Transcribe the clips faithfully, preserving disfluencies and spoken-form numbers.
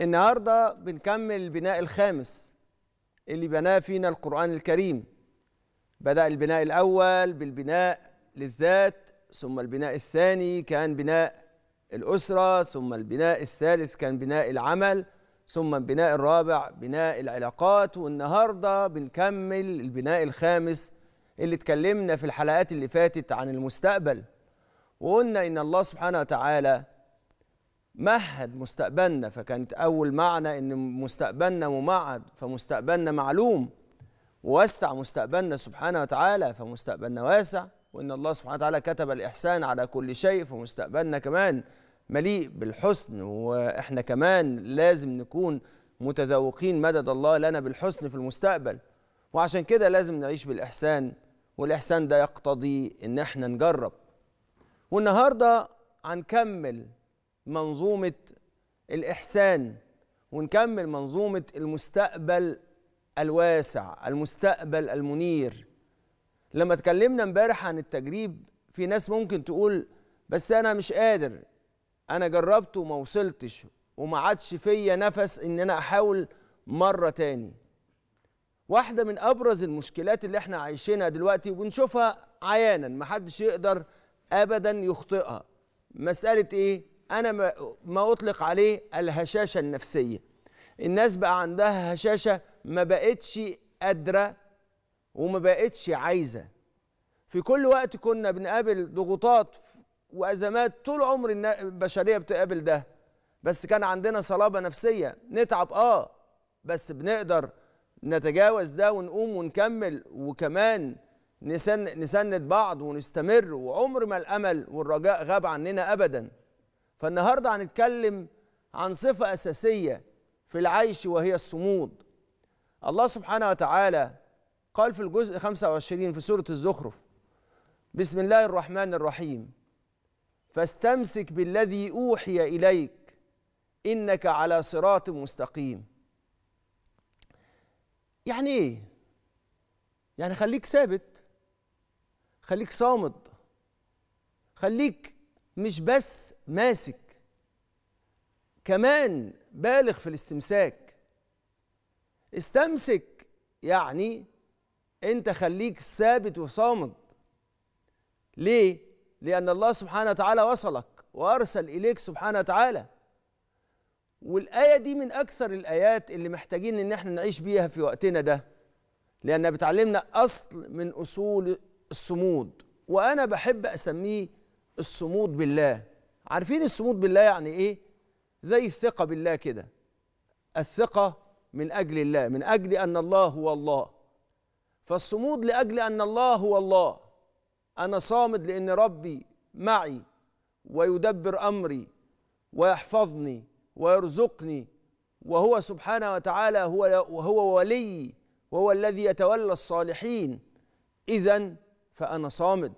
النهارده بنكمل البناء الخامس اللي بناه فينا القرآن الكريم. بدأ البناء الأول بالبناء للذات، ثم البناء الثاني كان بناء الأسرة، ثم البناء الثالث كان بناء العمل، ثم البناء الرابع بناء العلاقات، والنهارده بنكمل البناء الخامس اللي اتكلمنا في الحلقات اللي فاتت عن المستقبل، وقلنا إن الله سبحانه وتعالى مهد مستقبلنا، فكانت أول معنى إن مستقبلنا ممعد فمستقبلنا معلوم، ووسع مستقبلنا سبحانه وتعالى فمستقبلنا واسع، وإن الله سبحانه وتعالى كتب الإحسان على كل شيء فمستقبلنا كمان مليء بالحسن، وإحنا كمان لازم نكون متذوقين مدد الله لنا بالحسن في المستقبل، وعشان كده لازم نعيش بالإحسان، والإحسان ده يقتضي إن إحنا نجرب. والنهارده هنكمل منظومة الإحسان، ونكمل منظومة المستقبل الواسع، المستقبل المنير. لما اتكلمنا امبارح عن التجريب، في ناس ممكن تقول بس أنا مش قادر، أنا جربت وما وصلتش وما عادش فيا نفس إن أنا أحاول مرة تاني. واحدة من أبرز المشكلات اللي احنا عايشينها دلوقتي وبنشوفها عيانا، محدش يقدر أبدا يخطئها، مسألة إيه؟ أنا ما أطلق عليه الهشاشة النفسية. الناس بقى عندها هشاشة، ما بقتش قادرة وما بقتش عايزة. في كل وقت كنا بنقابل ضغوطات وأزمات، طول عمر البشرية بتقابل ده، بس كان عندنا صلابة نفسية، نتعب آه بس بنقدر نتجاوز ده ونقوم ونكمل، وكمان نسند بعض ونستمر، وعمر ما الأمل والرجاء غاب عننا أبدا. فالنهارده هنتكلم عن صفة أساسية في العيش وهي الصمود. الله سبحانه وتعالى قال في الجزء خمسة وعشرين في سورة الزخرف، بسم الله الرحمن الرحيم: فاستمسك بالذي أوحي إليك إنك على صراط مستقيم. يعني إيه؟ يعني خليك ثابت، خليك صامد، خليك مش بس ماسك، كمان بالغ في الاستمساك. استمسك يعني انت خليك ثابت وصامد. ليه؟ لأن الله سبحانه وتعالى وصلك وأرسل إليك سبحانه وتعالى. والآية دي من أكثر الآيات اللي محتاجين إن احنا نعيش بيها في وقتنا ده، لأنها بتعلمنا أصل من أصول الصمود، وأنا بحب أسميه الصمود بالله. عارفين الصمود بالله يعني ايه؟ زي الثقة بالله كده، الثقة من أجل الله، من أجل أن الله هو الله. فالصمود لأجل أن الله هو الله، أنا صامد لأن ربي معي ويدبر أمري ويحفظني ويرزقني، وهو سبحانه وتعالى هو وهو ولي، وهو الذي يتولى الصالحين. إذن فأنا صامد.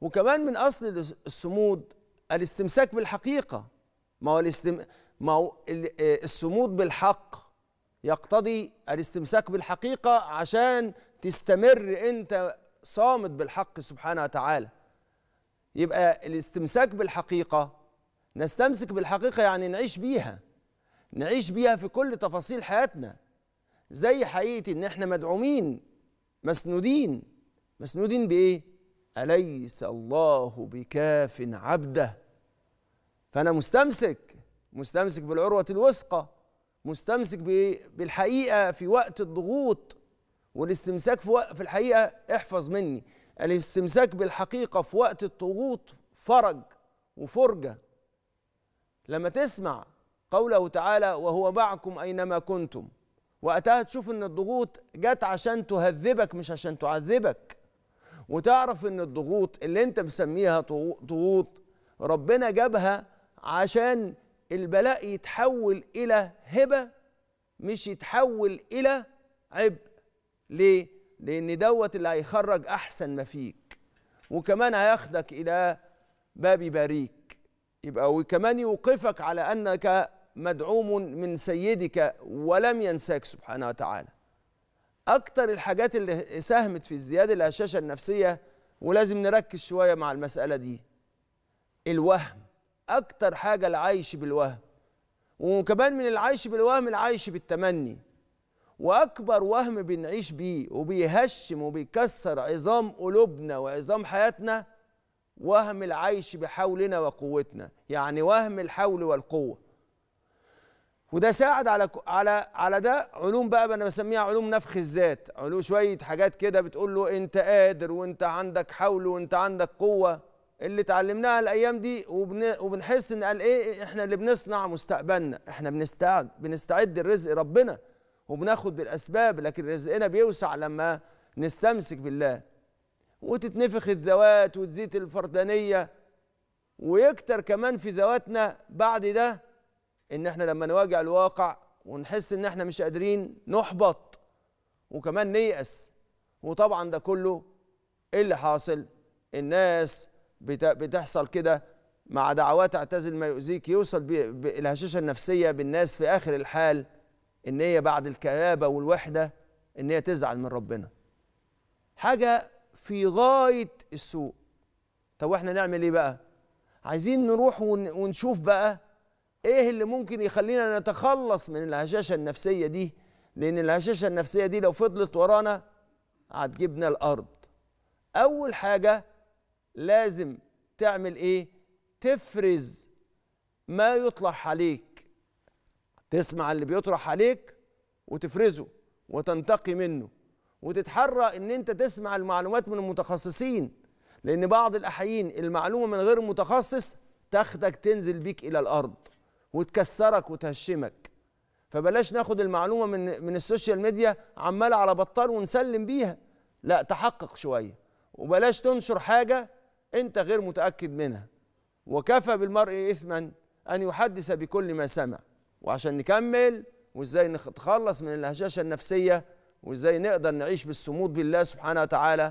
وكمان من أصل الصمود الاستمساك بالحقيقة، ما هو الاستم... ما هو الصمود بالحق يقتضي الاستمساك بالحقيقة عشان تستمر أنت صامد بالحق سبحانه وتعالى. يبقى الاستمساك بالحقيقة، نستمسك بالحقيقة يعني نعيش بيها، نعيش بيها في كل تفاصيل حياتنا، زي حقيقة إن إحنا مدعومين مسنودين. مسنودين بإيه؟ أليس الله بكاف عبده. فأنا مستمسك، مستمسك بالعروة الوثقى، مستمسك بالحقيقة في وقت الضغوط. والاستمساك في الحقيقة احفظ مني، الاستمساك بالحقيقة في وقت الضغوط فرج وفرجة. لما تسمع قوله تعالى: وهو معكم أينما كنتم، وقتها تشوف إن الضغوط جت عشان تهذبك مش عشان تعذبك، وتعرف ان الضغوط اللي انت مسميها ضغوط ربنا جابها عشان البلاء يتحول الى هبة، مش يتحول الى عبء. ليه؟ لان دوت اللي هيخرج احسن ما فيك، وكمان هياخدك الى باب يباريك، يبقى وكمان يوقفك على انك مدعوم من سيدك ولم ينساك سبحانه وتعالى. أكتر الحاجات اللي ساهمت في ازدياد الهشاشة النفسية، ولازم نركز شوية مع المسألة دي، الوهم. أكتر حاجة العيش بالوهم، وكمان من العيش بالوهم العيش بالتمني. واكبر وهم بنعيش بيه وبيهشم وبيكسر عظام قلوبنا وعظام حياتنا وهم العيش بحولنا وقوتنا، يعني وهم الحول والقوه. وده ساعد على على على ده علوم بقى انا بسميها علوم نفخ الذات، علوم شويه حاجات كده بتقول له انت قادر وانت عندك حول وانت عندك قوه، اللي اتعلمناها الايام دي وبن... وبنحس ان قال ايه احنا اللي بنصنع مستقبلنا، احنا بنستعد بنستعد الرزق ربنا وبناخد بالاسباب، لكن رزقنا بيوسع لما نستمسك بالله. وتتنفخ الذوات وتزيد الفردانيه ويكتر كمان في ذواتنا بعد ده، ان احنا لما نواجه الواقع ونحس ان احنا مش قادرين نحبط وكمان نيأس. وطبعا ده كله ايه اللي حاصل؟ الناس بتحصل كده مع دعوات اعتزل ما يؤذيك، يوصل بالهشاشه النفسيه بالناس في اخر الحال ان هي بعد الكآبه والوحده ان هي تزعل من ربنا. حاجه في غايه السوء. طب واحنا نعمل ايه بقى؟ عايزين نروح ونشوف بقى ايه اللي ممكن يخلينا نتخلص من الهشاشه النفسيه دي، لان الهشاشه النفسيه دي لو فضلت ورانا هتجيبنا الارض. اول حاجه لازم تعمل ايه؟ تفرز ما يطلح عليك، تسمع اللي بيطرح عليك وتفرزه وتنتقي منه، وتتحرى ان انت تسمع المعلومات من المتخصصين، لان بعض الاحيان المعلومه من غير متخصص تاخدك تنزل بيك الى الارض وتكسرك وتهشمك. فبلاش ناخد المعلومه من من السوشيال ميديا عماله على بطال ونسلم بيها، لا تحقق شويه، وبلاش تنشر حاجه انت غير متاكد منها. وكفى بالمرء اثما ان يحدث بكل ما سمع. وعشان نكمل وازاي نتخلص من الهشاشه النفسيه وازاي نقدر نعيش بالصمود بالله سبحانه وتعالى،